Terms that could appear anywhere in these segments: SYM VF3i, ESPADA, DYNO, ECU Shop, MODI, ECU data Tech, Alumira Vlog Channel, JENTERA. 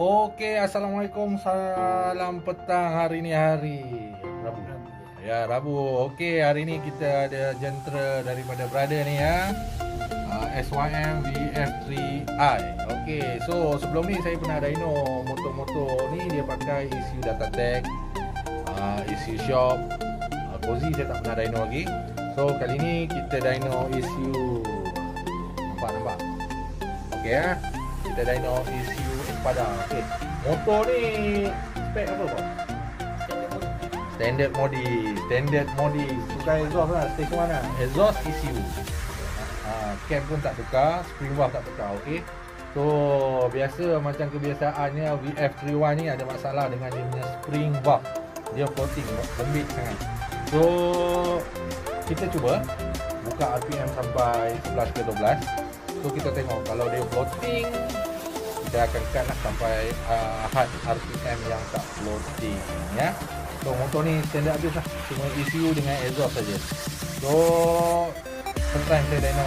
Oke, assalamualaikum, salam petang. Hari ini hari Rabu. Ya, Rabu. Oke, hari ini kita ada jentre daripada Brada nih ya. SYM VF3i. Oke, so sebelum ni saya pernah ada DYNO motor-motor ni, dia pakai ECU Data Tech, ECU Shop, Cozy saya tak pernah ada DYNO lagi. So kali ni kita DYNO ECU. Nampak? Okey ya. Kita DYNO ECU pada okay. Motor ni spek apa kau? Standard MODI. Standard MODI. Tukar exhaust lah. Station mana? Exhaust ECU. Cam pun tak tukar, spring valve tak tukar. Okey. So biasa macam kebiasaannya VF3i ni ada masalah dengan dia punya spring valve. Dia floating, lembik sangat. So kita cuba buka RPM sampai 11 ke 12. So kita tengok kalau dia floating, kita akan cut lah sampai hard RPM yang tak floating ya. So motor ni standard habis lah, cuma ECU dengan exhaust saja. So sekarang saya DYNO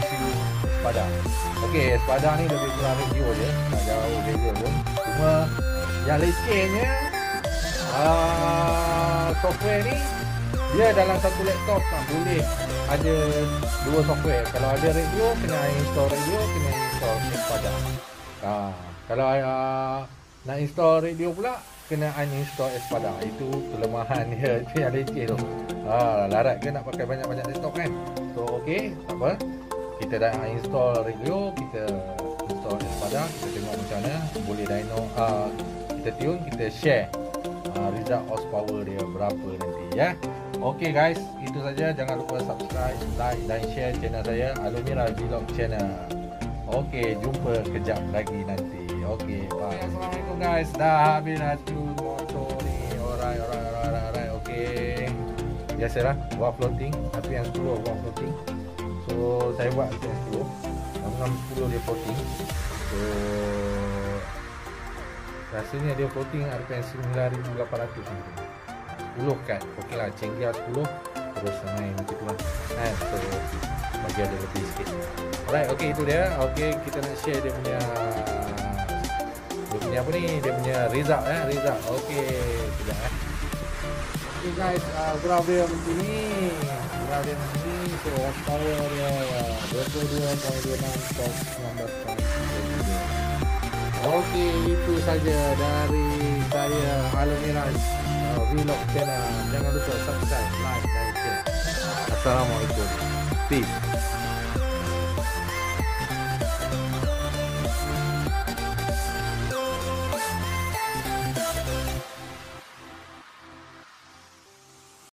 ECU ESPADA. Okey, ESPADA ni lebih kurang review je, tak jauh beza pun. Cuma yang lecehnya software ni dia dalam satu laptop tak boleh ada dua software. Kalau ada radio, kena install radio, kena install ESPADA. Kalau nak install radio pula, kena uninstall ESPADA. Itu kelemahan dia, itu yang leceh tu. Larat ke nak pakai banyak-banyak desktop kan. So okey, tak apa, kita dah install radio, kita install ESPADA, kita tengok macam mana boleh DYNO. Kita tune, kita share result horsepower dia berapa nanti ya. Okey guys, itu saja. Jangan lupa subscribe, like dan share channel saya, Alumira Vlog Channel. Okey, jumpa kejap lagi nanti. Okey, bye. Assalamualaikum guys. Dah habis satu motor ni. Alright. Okey. Biasalah, buat floating. Tapi yang 10 buat floating. So, saya buat yang 10. Yang 10 dia floating. So, rasanya dia floating RPM 9800 gitu. 10 kat. Okeylah, cenggia 10. Terus main gitu lah. So, bagi ada lebih sikit. Alright, okey itu dia. Okey, kita nak share dia punya apa ni? Dia punya result eh, result. Okey, sudah eh. Okey guys, graf dia macam ni. Graf dia macam ni. So, power dia 22.26 top 19. Okey, itu saja dari saya Alumira Vlog Channel. Jangan lupa subscribe, like dan share. Assalamualaikum. Peace.